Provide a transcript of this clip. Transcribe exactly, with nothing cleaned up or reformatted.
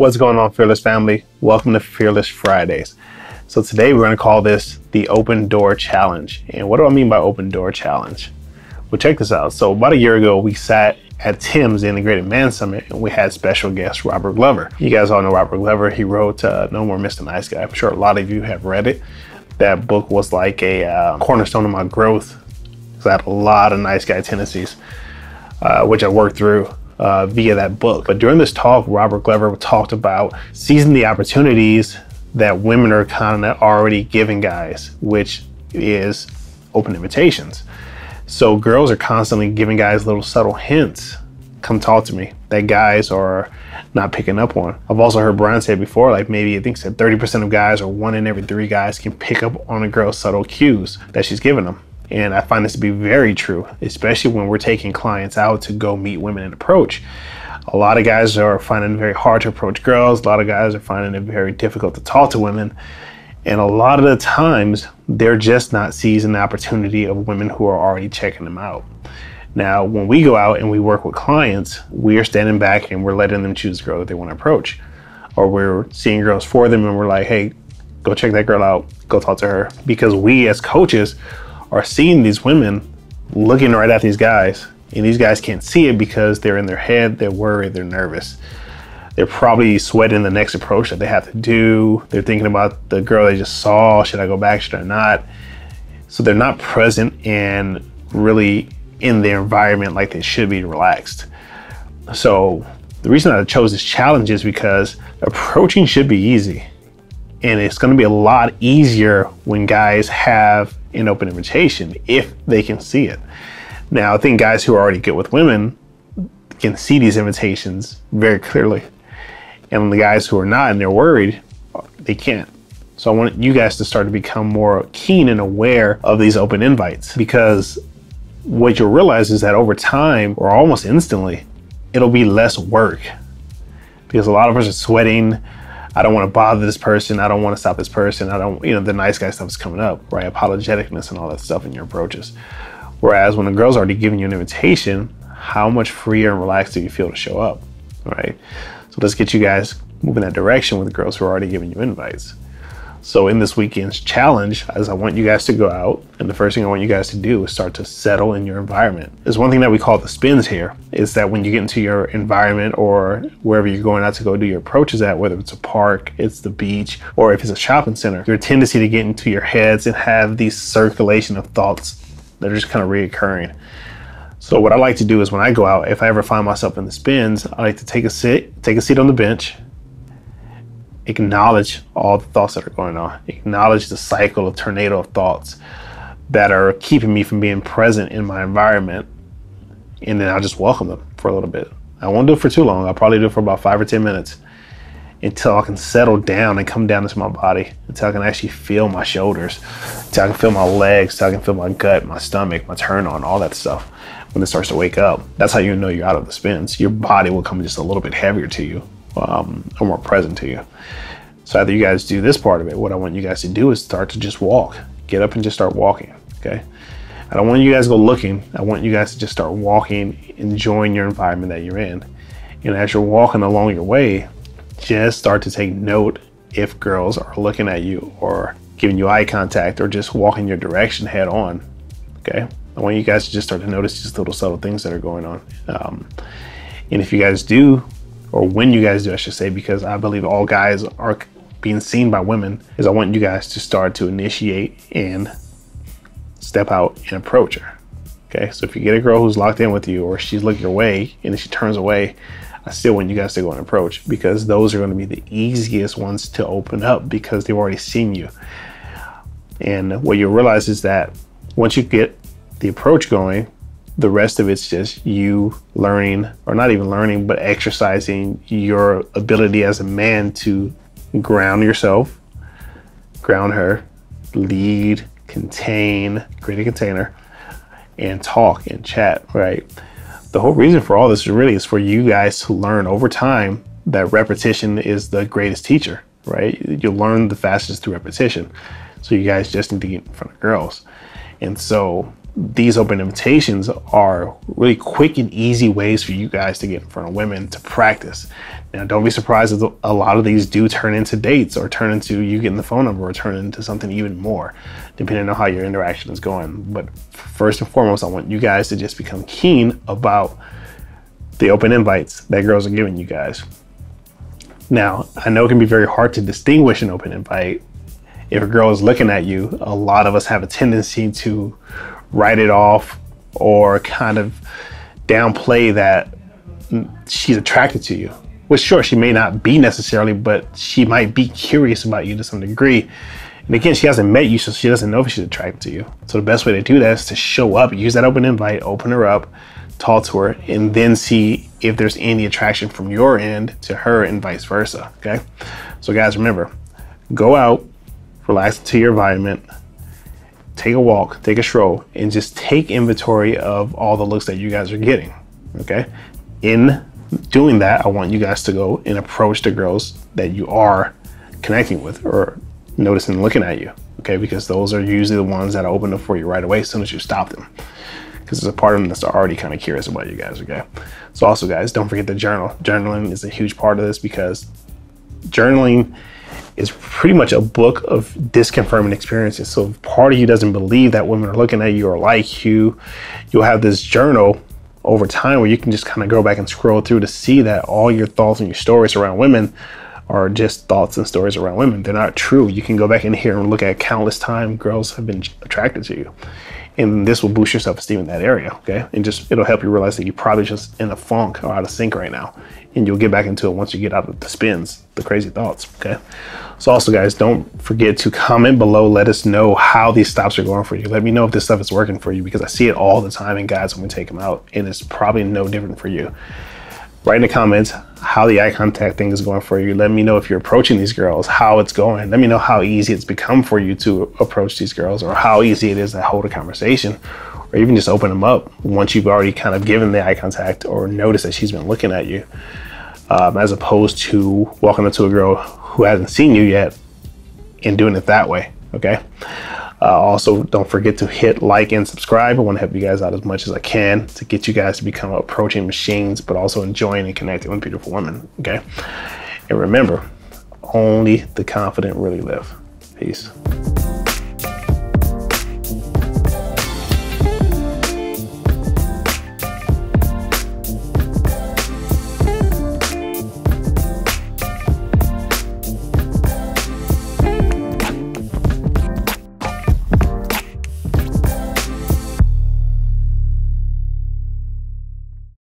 What's going on, Fearless family? Welcome to Fearless Fridays. So today we're gonna call this the Open Door Challenge. And what do I mean by Open Door Challenge? Well, check this out. So about a year ago, we sat at Tim's Integrated Man Summit and we had special guest Robert Glover. You guys all know Robert Glover. He wrote uh, No More Mister Nice Guy. I'm sure a lot of you have read it. That book was like a uh, cornerstone of my growth. I had a lot of nice guy tendencies, uh, which I worked through uh, via that book. But during this talk, Robert Glover talked about seizing the opportunities that women are kind of already giving guys, which is open invitations. So girls are constantly giving guys little subtle hints. Come talk to me, that guys are not picking up on. I've also heard Brian say before, like maybe I think said thirty percent of guys or one in every three guys can pick up on a girl's subtle cues that she's giving them. And I find this to be very true, especially when we're taking clients out to go meet women and approach. A lot of guys are finding it very hard to approach girls. A lot of guys are finding it very difficult to talk to women. And a lot of the times, they're just not seizing the opportunity of women who are already checking them out. Now, when we go out and we work with clients, we are standing back and we're letting them choose the girl that they want to approach. Or we're seeing girls for them and we're like, hey, go check that girl out, go talk to her. Because we as coaches are seeing these women looking right at these guys, and these guys can't see it because they're in their head, they're worried, they're nervous. They're probably sweating the next approach that they have to do. They're thinking about the girl they just saw, should I go back, should I not? So they're not present and really in their environment like they should be, relaxed. So the reason I chose this challenge is because approaching should be easy. And it's gonna be a lot easier when guys have an open invitation if they can see it. Now, I think guys who are already good with women can see these invitations very clearly. And the guys who are not and they're worried, they can't. So I want you guys to start to become more keen and aware of these open invites, because what you'll realize is that over time or almost instantly, it'll be less work, because a lot of us are sweating. I don't want to bother this person. I don't want to stop this person. I don't, you know, the nice guy stuff is coming up, right? Apologeticness and all that stuff in your approaches. Whereas when a girl's already giving you an invitation, how much freer and relaxed do you feel to show up, right? So let's get you guys moving that direction with the girls who are already giving you invites. So in this weekend's challenge, as I want you guys to go out, and the first thing I want you guys to do is start to settle in your environment. There's one thing that we call the spins here, is that when you get into your environment or wherever you're going out to go do your approaches at, whether it's a park, it's the beach, or if it's a shopping center, your tendency to get into your heads and have these circulation of thoughts that are just kind of reoccurring. So what I like to do is when I go out, if I ever find myself in the spins, I like to take a sit, take a seat on the bench, acknowledge all the thoughts that are going on, acknowledge the cycle of tornado of thoughts that are keeping me from being present in my environment. And then I'll just welcome them for a little bit. I won't do it for too long. I'll probably do it for about five or ten minutes until I can settle down and come down into my body, until I can actually feel my shoulders, until I can feel my legs, until I can feel my gut, my stomach, my turn on, all that stuff. When it starts to wake up, that's how you know you're out of the spins. Your body will come just a little bit heavier to you, um, or more present to you. So after you guys do this part of it, what I want you guys to do is start to just walk. Get up and just start walking, okay? I don't want you guys to go looking. I want you guys to just start walking, enjoying your environment that you're in. And as you're walking along your way, just start to take note if girls are looking at you or giving you eye contact or just walking your direction head on, okay? I want you guys to just start to notice just little subtle things that are going on. Um, and if you guys do, or when you guys do, I should say, because I believe all guys are being seen by women, is I want you guys to start to initiate and step out and approach her, okay? So if you get a girl who's locked in with you or she's looking your way and then she turns away, I still want you guys to go and approach, because those are going to be the easiest ones to open up because they've already seen you. And what you'll realize is that once you get the approach going, the rest of it's just you learning, or not even learning, but exercising your ability as a man to ground yourself, ground her, lead, contain, create a container, and talk and chat, right? The whole reason for all this really is for you guys to learn over time that repetition is the greatest teacher, right? You'll learn the fastest through repetition. So you guys just need to get in front of girls. And so these open invitations are really quick and easy ways for you guys to get in front of women to practice. Now, don't be surprised if a lot of these do turn into dates or turn into you getting the phone number or turn into something even more, depending on how your interaction is going. But first and foremost, I want you guys to just become keen about the open invites that girls are giving you guys. Now, I know it can be very hard to distinguish an open invite. If a girl is looking at you, a lot of us have a tendency to write it off or kind of downplay that she's attracted to you. Well, sure, she may not be necessarily, but she might be curious about you to some degree. And again, she hasn't met you, so she doesn't know if she's attracted to you. So the best way to do that is to show up, use that open invite, open her up, talk to her, and then see if there's any attraction from your end to her and vice versa, okay? So guys, remember, go out, relax to your environment, take a walk, take a stroll, and just take inventory of all the looks that you guys are getting, okay? In doing that, I want you guys to go and approach the girls that you are connecting with or noticing looking at you, okay? Because those are usually the ones that open up for you right away as soon as you stop them. Because there's a part of them that's already kind of curious about you guys, okay? So also guys, don't forget the journal. Journaling is a huge part of this because journaling is pretty much a book of disconfirming experiences. So if part of you doesn't believe that women are looking at you or like you, you'll have this journal over time where you can just kind of go back and scroll through to see that all your thoughts and your stories around women are just thoughts and stories around women. They're not true. You can go back in here and look at countless times girls have been attracted to you. And this will boost your self-esteem in that area, okay? And just, it'll help you realize that you're probably just in a funk or out of sync right now. And you'll get back into it once you get out of the spins, the crazy thoughts, okay? So also guys, don't forget to comment below. Let us know how these stops are going for you. Let me know if this stuff is working for you because I see it all the time in guys when we take them out and it's probably no different for you. Write in the comments how the eye contact thing is going for you. Let me know if you're approaching these girls, how it's going. Let me know how easy it's become for you to approach these girls or how easy it is to hold a conversation or even just open them up once you've already kind of given the eye contact or noticed that she's been looking at you, um, as opposed to walking up to a girl who hasn't seen you yet and doing it that way, okay? Uh, also, don't forget to hit like and subscribe. I want to help you guys out as much as I can to get you guys to become approaching machines, but also enjoying and connecting with beautiful women, okay? And remember, only the confident really live. Peace.